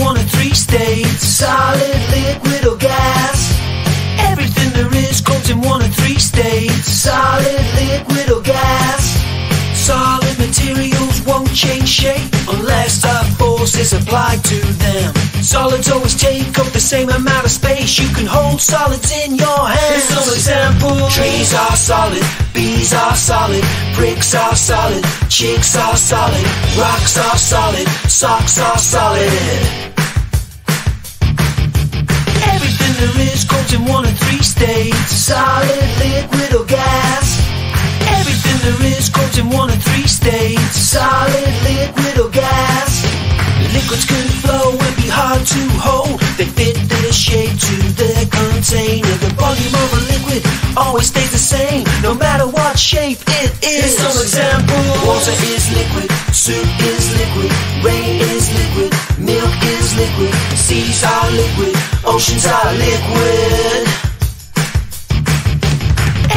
one of three states: solid, liquid or gas. Everything there is comes in one of three states: solid, liquid or gas. Solid materials won't change shape unless a force is applied to them. Solids always take up the same amount of space. You can hold solids in your hands. Here's some examples: trees are solid, bees are solid, bricks are solid, chicks are solid, rocks are solid, socks are solid. Everything there is comes in one of three states: solid, liquid or gas. Everything there is comes in one of three states: solid, liquid or gas. Liquids can flow and be hard to hold. They fit their shape to their container. The volume of a liquid always stays the same, no matter what shape it is. Here's some examples: water is liquid, soup is liquid, rain is liquid, milk is liquid, seas are liquid, oceans are liquid.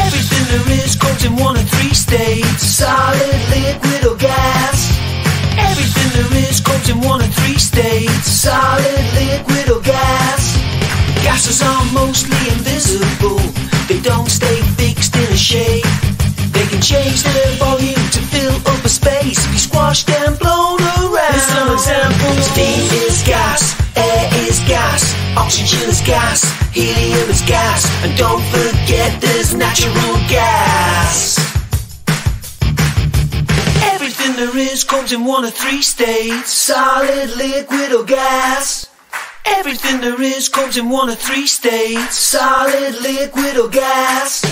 Everything there is comes in one of three states: solid, liquid or gas. Everything there is comes in one of three states: solid, liquid or gas. Gases are mostly invisible. They don't stay fixed in a shape. They can change their volume to fill up a space, be squashed and blown around. Here's some examples: steam is gas, air is gas, oxygen is gas, helium is gas, and don't forget there's natural gas. Everything there is comes in one of three states: solid, liquid or gas. Everything there is comes in one of three states: solid, liquid or gas.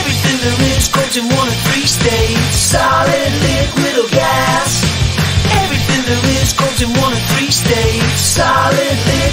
Everything there is comes in one of three states: solid, liquid or gas. Everything there is comes in one of three states: solid, liquid.